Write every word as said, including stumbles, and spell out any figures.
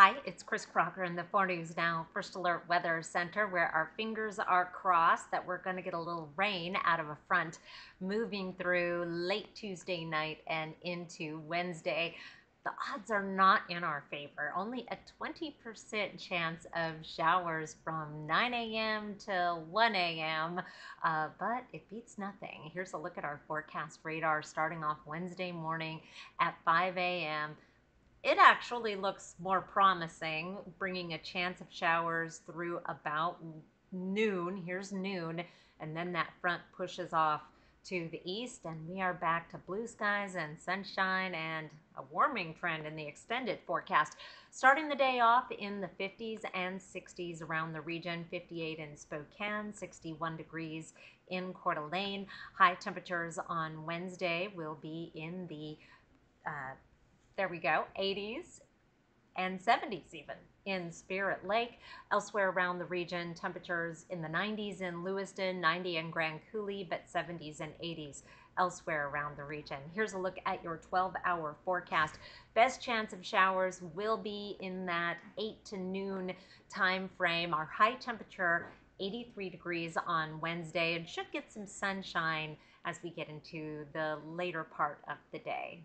Hi, it's Kris Crocker in the four news now First Alert Weather Center, where our fingers are crossed that we're going to get a little rain out of a front moving through late Tuesday night and into Wednesday. The odds are not in our favor. Only a twenty percent chance of showers from nine a m till one a m, uh, but it beats nothing. Here's a look at our forecast radar starting off Wednesday morning at five a m It actually looks more promising, bringing a chance of showers through about noon. Here's noon, and then that front pushes off to the east, and we are back to blue skies and sunshine and a warming trend in the extended forecast. Starting the day off in the fifties and sixties around the region, fifty-eight in Spokane, sixty-one degrees in Coeur d'Alene. High temperatures on Wednesday will be in the uh, There we go, eighties and seventies even in Spirit Lake. Elsewhere around the region, temperatures in the nineties in Lewiston, ninety in Grand Coulee, but seventies and eighties elsewhere around the region. Here's a look at your twelve hour forecast. Best chance of showers will be in that eight to noon time frame. Our high temperature, eighty-three degrees on Wednesday, and should get some sunshine as we get into the later part of the day.